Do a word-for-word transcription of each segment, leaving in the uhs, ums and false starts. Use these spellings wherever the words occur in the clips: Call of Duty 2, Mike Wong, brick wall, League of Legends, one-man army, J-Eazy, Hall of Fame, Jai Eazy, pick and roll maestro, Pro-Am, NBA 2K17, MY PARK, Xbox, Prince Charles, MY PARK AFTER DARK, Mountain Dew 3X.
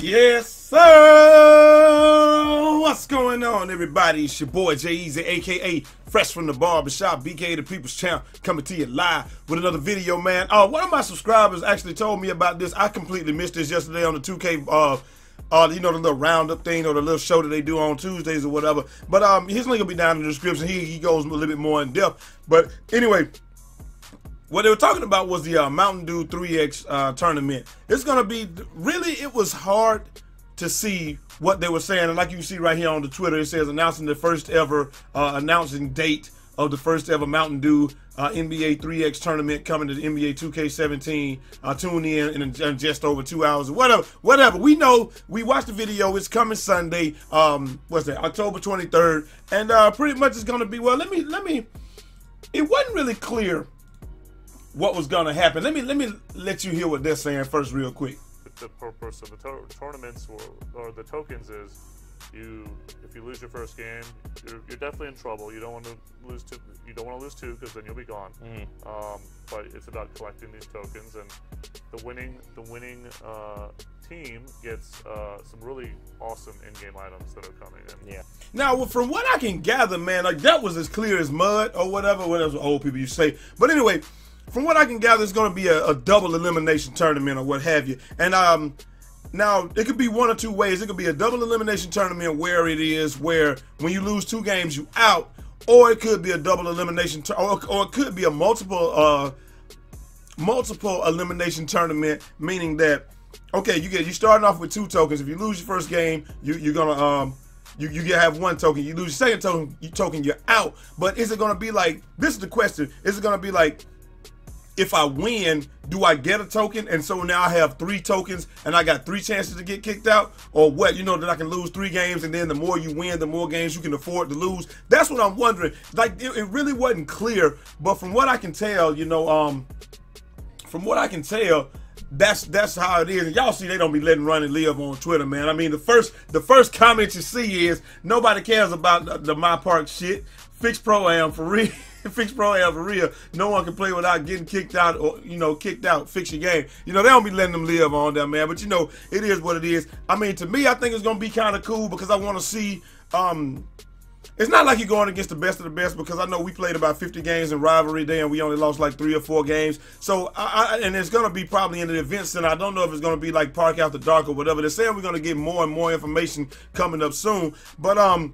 Yes, sir! What's going on, everybody? It's your boy, J-Eazy, a k a. Fresh from the Barbershop, B K the People's Champ, coming to you live with another video, man. Uh, one of my subscribers actually told me about this. I completely missed this yesterday on the two K, uh, uh, you know, the little roundup thing or the little show that they do on Tuesdays or whatever. But um, his link will be down in the description. He, he goes a little bit more in depth. But anyway, what they were talking about was the uh, Mountain Dew three X uh, tournament. It's going to be, really, it was hard to see what they were saying. And like you see right here on the Twitter, it says announcing the first ever, uh, announcing date of the first ever Mountain Dew uh, N B A three X tournament coming to the N B A two K seventeen. Uh, tune in in, in just over two hours or whatever. Whatever. We know, we watched the video. It's coming Sunday, um, what's that, October twenty-third. And uh, pretty much it's going to be, well, let me, let me, it wasn't really clear what was gonna happen. Let me let me let you hear what they're saying first, real quick. The purpose of the to tournaments or, or the tokens is, you if you lose your first game, you're, you're definitely in trouble. You don't want to lose two. You don't want to lose two because then you'll be gone. Mm. Um, but it's about collecting these tokens, and the winning the winning uh, team gets uh, some really awesome in-game items that are coming in. Yeah. Now, from what I can gather, man, like that was as clear as mud or whatever. What else old people you say? But anyway. From what I can gather, it's going to be a, a double elimination tournament or what have you. And um, now it could be one or two ways. It could be a double elimination tournament where it is where when you lose two games, you out. Or it could be a double elimination, or, or it could be a multiple uh, multiple elimination tournament, meaning that, okay, you get you starting off with two tokens. If you lose your first game, you, you're gonna um, you you have one token. You lose your second token, you token, you're out. But is it going to be like this? Is the question? Is it going to be like, if I win, do I get a token? And so now I have three tokens and I got three chances to get kicked out? Or what? You know, that I can lose three games, and then the more you win, the more games you can afford to lose. That's what I'm wondering. Like, it, it really wasn't clear, but from what I can tell, you know, um, from what I can tell, that's that's how it is. And y'all see they don't be letting run and live on Twitter, man. I mean, the first the first comment you see is, nobody cares about the, the My Park shit. Fix Pro-Am for real. Fix Pro-Am for real. No one can play without getting kicked out, or, you know, kicked out. Fix your game. You know, they don't be letting them live on there, man. But, you know, it is what it is. I mean, to me, I think it's going to be kind of cool because I want to see um, – it's not like you're going against the best of the best, because I know we played about fifty games in rivalry day and we only lost like three or four games. So, I, I, and it's going to be probably in the event center. I don't know if it's going to be like Park After Dark or whatever. They're saying we're going to get more and more information coming up soon. But um,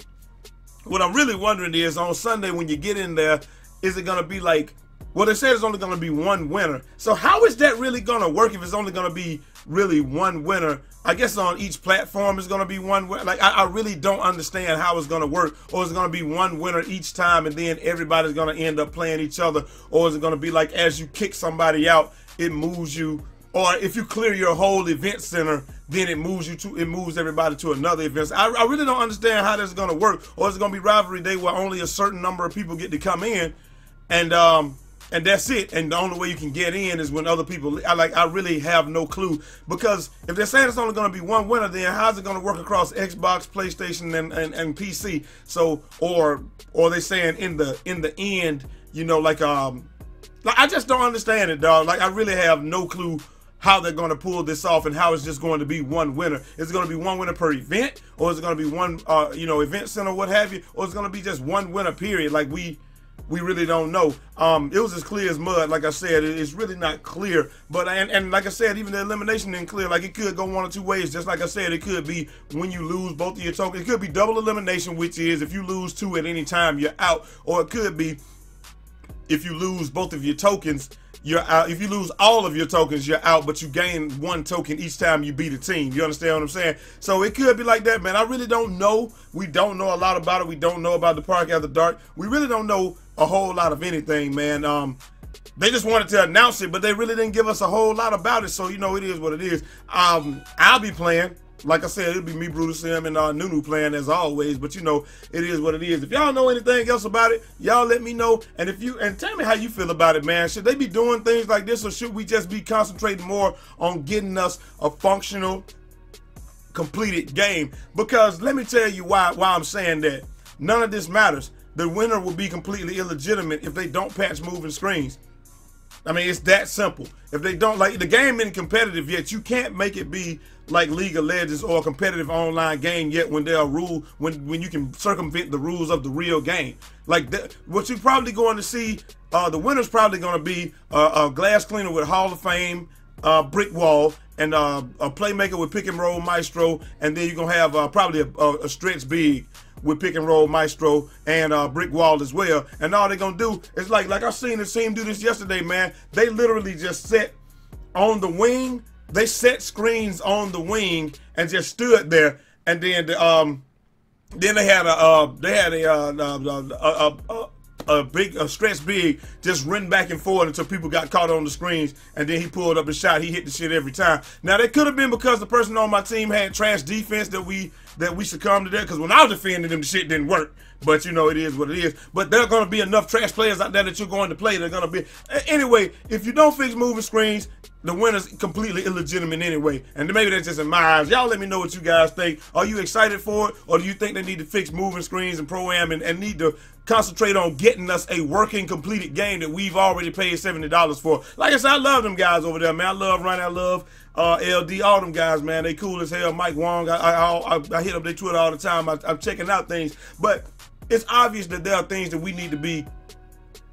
what I'm really wondering is, on Sunday when you get in there, is it going to be like, well, they said it's only going to be one winner. So how is that really going to work if it's only going to be really one winner? I guess on each platform is going to be one winner. Like, I, I really don't understand how it's going to work. Or is it going to be one winner each time and then everybody's going to end up playing each other? Or is it going to be like, as you kick somebody out, it moves you? Or if you clear your whole event center, then it moves you to it moves everybody to another event. I, I really don't understand how this is going to work. Or is it going to be rivalry day where only a certain number of people get to come in, and um and that's it? And the only way you can get in is when other people. I like I really have no clue, because if they're saying it's only going to be one winner, then how's it going to work across Xbox, PlayStation, and, and and P C? So or or they saying in the in the end, you know, like um like I just don't understand it, dog. Like, I really have no clue how they're going to pull this off and how it's just going to be one winner. Is it going to be one winner per event, or is it going to be one, uh, you know, event center, what have you, or is it going to be just one winner period? Like, we we really don't know. Um, it was as clear as mud. Like I said, it's really not clear. But and, and like I said, even the elimination isn't clear. Like, it could go one or two ways. Just like I said, it could be when you lose both of your tokens. It could be double elimination, which is if you lose two at any time, you're out. Or it could be if you lose both of your tokens, you're out. If you lose all of your tokens, you're out, but you gain one token each time you beat a team. You understand what I'm saying? So it could be like that, man. I really don't know. We don't know a lot about it. We don't know about the Park After Dark. We really don't know a whole lot of anything, man. Um, they just wanted to announce it, but they really didn't give us a whole lot about it. So, you know, it is what it is. Um, I'll be playing. Like I said, it'll be me, Brutus, Sim, and uh, Nunu playing as always. But, you know, it is what it is. If y'all know anything else about it, y'all let me know. And if you and tell me how you feel about it, man. Should they be doing things like this, or should we just be concentrating more on getting us a functional, completed game? Because let me tell you why why I'm saying that. None of this matters. The winner will be completely illegitimate if they don't patch moving screens. I mean, it's that simple. If they don't, like, the game isn't competitive yet. You can't make it be like League of Legends or a competitive online game yet when there are rules, when, when you can circumvent the rules of the real game. Like, that, what you're probably going to see, uh, the winner's probably going to be uh, a glass cleaner with Hall of Fame, uh, brick wall, and uh, a playmaker with pick and roll maestro, and then you're going to have uh, probably a, a, a stretch big with pick and roll maestro and uh, brick wall as well. And all they're gonna do is like, like I seen the team do this yesterday, man. They literally just sat on the wing. They set screens on the wing and just stood there. And then the, um, then they had a uh, they had a uh, a, a, a, a big a stretch big just run back and forth until people got caught on the screens. And then he pulled up the shot. He hit the shit every time. Now that could have been because the person on my team had trash defense that we. that we succumb to that, because when I was defending them, the shit didn't work. But, you know, it is what it is. But there are going to be enough trash players out there that you're going to play. They're going to be... Anyway, if you don't fix moving screens, the winner's completely illegitimate anyway. And maybe that's just in my eyes. Y'all let me know what you guys think. Are you excited for it? Or do you think they need to fix moving screens and Pro-Am and, and need to concentrate on getting us a working, completed game that we've already paid seventy dollars for? Like I said, I love them guys over there, man. I love Ronnie. I love... Uh, L D, all them guys, man, they cool as hell. Mike Wong, I, I, I, I hit up their Twitter all the time. I, I'm checking out things, but it's obvious that there are things that we need to be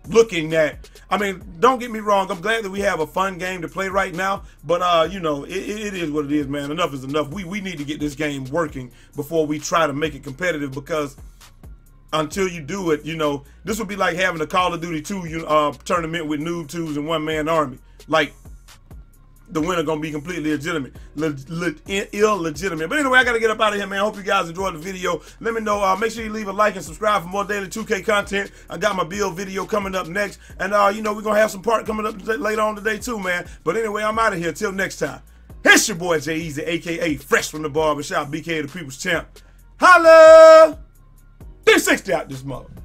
looking at. I mean, don't get me wrong. I'm glad that we have a fun game to play right now, but uh, you know, it, it is what it is, man. Enough is enough. We we need to get this game working before we try to make it competitive, because until you do it, you know, this would be like having a Call of Duty two uh, tournament with Noob twos and one-man army, like. The winner gonna be completely legitimate, le le illegitimate. But anyway, I gotta get up out of here, man. Hope you guys enjoyed the video. Let me know. Uh, make sure you leave a like and subscribe for more daily two K content. I got my build video coming up next, and uh, you know we're gonna have some part coming up later on today too, man. But anyway, I'm out of here. Till next time. It's your boy Jay Easy, aka Fresh from the Barbershop, B K the People's Champ. Holla! three sixty out this month.